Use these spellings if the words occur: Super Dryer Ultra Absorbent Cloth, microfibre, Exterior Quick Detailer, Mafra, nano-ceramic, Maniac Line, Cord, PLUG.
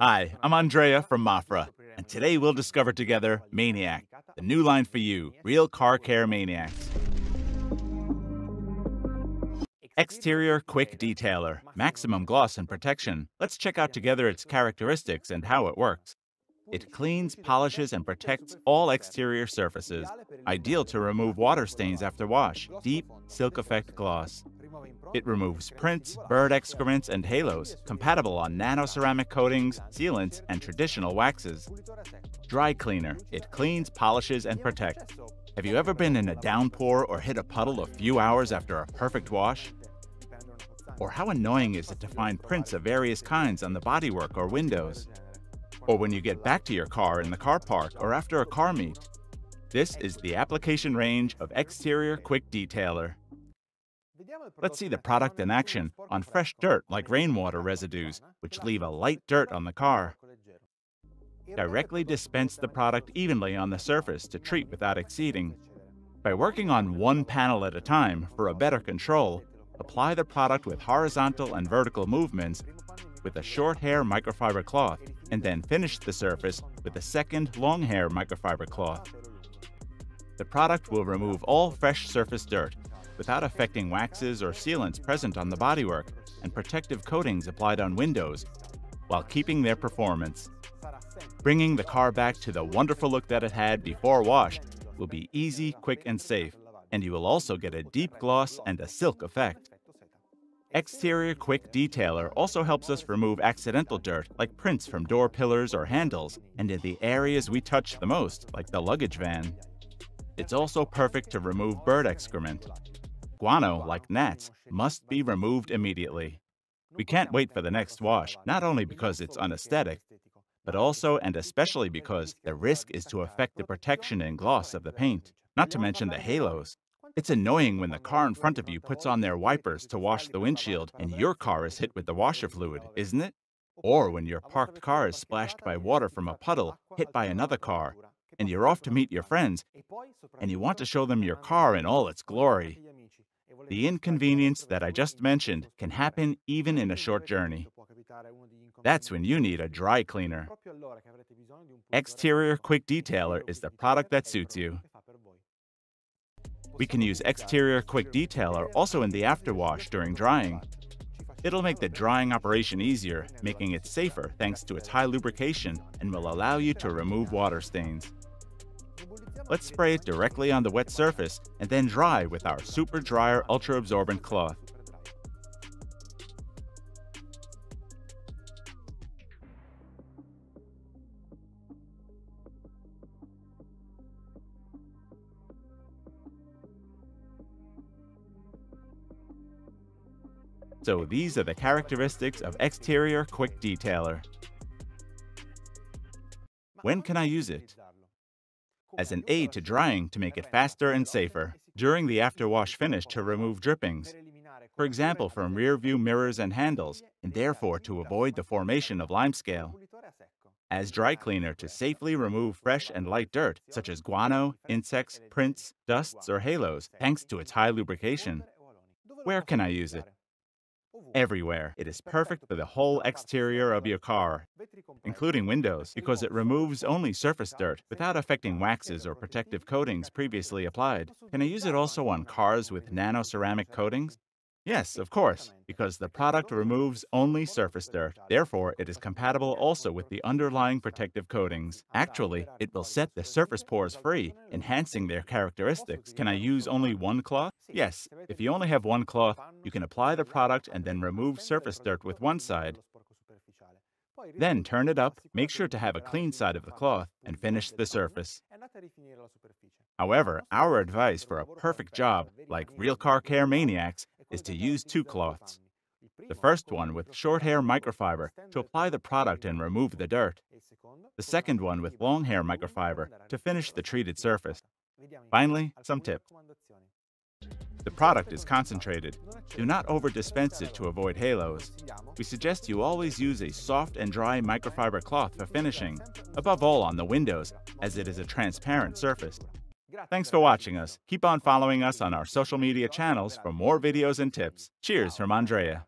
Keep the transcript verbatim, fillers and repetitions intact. Hi, I'm Andrea from Mafra, and today we'll discover together Maniac, the new line for you, real car care maniacs. Exterior Quick Detailer, maximum gloss and protection. Let's check out together its characteristics and how it works. It cleans, polishes, and protects all exterior surfaces. Ideal to remove water stains after wash. Deep, silk effect gloss. It removes prints, bird excrements, and halos. Compatible on nano-ceramic coatings, sealants, and traditional waxes. Dry cleaner. It cleans, polishes, and protects. Have you ever been in a downpour or hit a puddle a few hours after a perfect wash? Or how annoying is it to find prints of various kinds on the bodywork or windows? Or when you get back to your car in the car park or after a car meet. This is the application range of Exterior Quick Detailer. Let's see the product in action on fresh dirt like rainwater residues, which leave a light dirt on the car. Directly dispense the product evenly on the surface to treat without exceeding. By working on one panel at a time for a better control, apply the product with horizontal and vertical movements with a short hair microfiber cloth, and then finish the surface with a second long hair microfiber cloth. The product will remove all fresh surface dirt without affecting waxes or sealants present on the bodywork and protective coatings applied on windows while keeping their performance. Bringing the car back to the wonderful look that it had before wash will be easy, quick, and safe, and you will also get a deep gloss and a silk effect. Exterior Quick Detailer also helps us remove accidental dirt like prints from door pillars or handles and in the areas we touch the most, like the luggage van. It's also perfect to remove bird excrement. Guano, like gnats, must be removed immediately. We can't wait for the next wash, not only because it's unaesthetic, but also and especially because the risk is to affect the protection and gloss of the paint, not to mention the halos. It's annoying when the car in front of you puts on their wipers to wash the windshield and your car is hit with the washer fluid, isn't it? Or when your parked car is splashed by water from a puddle hit by another car, and you're off to meet your friends, and you want to show them your car in all its glory. The inconvenience that I just mentioned can happen even in a short journey. That's when you need a dry cleaner. Exterior Quick Detailer is the product that suits you. We can use Exterior Quick Detailer also in the afterwash during drying. It'll make the drying operation easier, making it safer thanks to its high lubrication and will allow you to remove water stains. Let's spray it directly on the wet surface and then dry with our Super Dryer Ultra Absorbent Cloth. So these are the characteristics of Exterior Quick Detailer. When can I use it? As an aid to drying to make it faster and safer. During the afterwash finish to remove drippings, for example from rear view mirrors and handles, and therefore to avoid the formation of limescale. As dry cleaner to safely remove fresh and light dirt, such as guano, insects, prints, dusts, or halos, thanks to its high lubrication. Where can I use it? Everywhere. It is perfect for the whole exterior of your car, including windows, because it removes only surface dirt without affecting waxes or protective coatings previously applied. Can I use it also on cars with nano-ceramic coatings? Yes, of course, because the product removes only surface dirt. Therefore, it is compatible also with the underlying protective coatings. Actually, it will set the surface pores free, enhancing their characteristics. Can I use only one cloth? Yes, if you only have one cloth, you can apply the product and then remove surface dirt with one side. Then turn it up, make sure to have a clean side of the cloth, and finish the surface. However, our advice for a perfect job, like real car care maniacs, is to use two cloths. The first one with short hair microfiber to apply the product and remove the dirt. The second one with long hair microfiber to finish the treated surface. Finally, some tips. The product is concentrated. Do not over-dispense it to avoid halos. We suggest you always use a soft and dry microfiber cloth for finishing, above all on the windows, as it is a transparent surface. Thanks for watching us. Keep on following us on our social media channels for more videos and tips. Cheers from Andrea.